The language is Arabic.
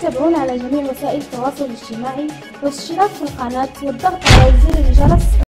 تابعونا على جميع وسائل التواصل الاجتماعي والاشتراك في القناة والضغط على زر الجرس.